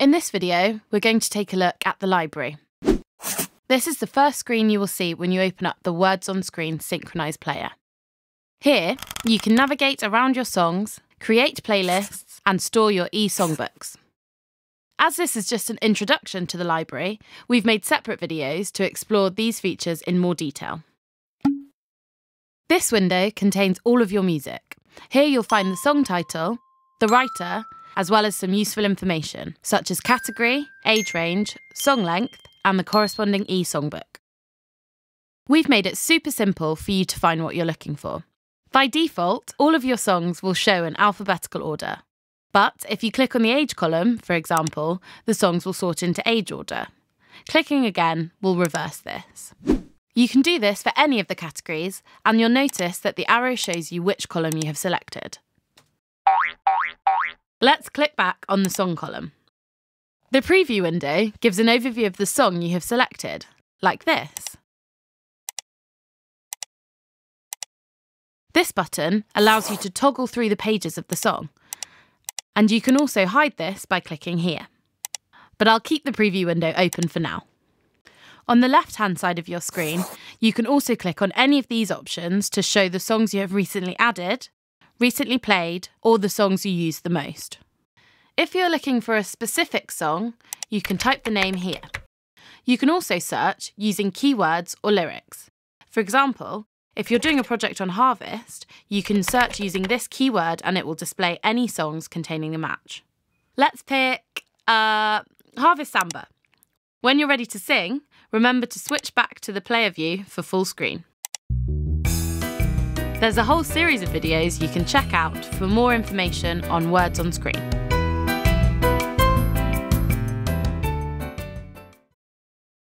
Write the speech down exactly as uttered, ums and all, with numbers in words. In this video, we're going to take a look at the library. This is the first screen you will see when you open up the Words on Screen Synchronize player. Here, you can navigate around your songs, create playlists, and store your e-songbooks. As this is just an introduction to the library, we've made separate videos to explore these features in more detail. This window contains all of your music. Here you'll find the song title, the writer, as well as some useful information, such as category, age range, song length, and the corresponding e-songbook. We've made it super simple for you to find what you're looking for. By default, all of your songs will show in alphabetical order. But if you click on the age column, for example, the songs will sort into age order. Clicking again will reverse this. You can do this for any of the categories, and you'll notice that the arrow shows you which column you have selected. Let's click back on the song column. The preview window gives an overview of the song you have selected, like this. This button allows you to toggle through the pages of the song, and you can also hide this by clicking here. But I'll keep the preview window open for now. On the left-hand side of your screen, you can also click on any of these options to show the songs you have recently added, recently played, or the songs you use the most. If you're looking for a specific song, you can type the name here. You can also search using keywords or lyrics. For example, if you're doing a project on Harvest, you can search using this keyword and it will display any songs containing the match. Let's pick uh, Harvest Samba. When you're ready to sing, remember to switch back to the player view for full screen. There's a whole series of videos you can check out for more information on Words on Screen.